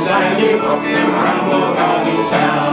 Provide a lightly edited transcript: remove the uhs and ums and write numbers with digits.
Sandy, walking around, look out, he's found.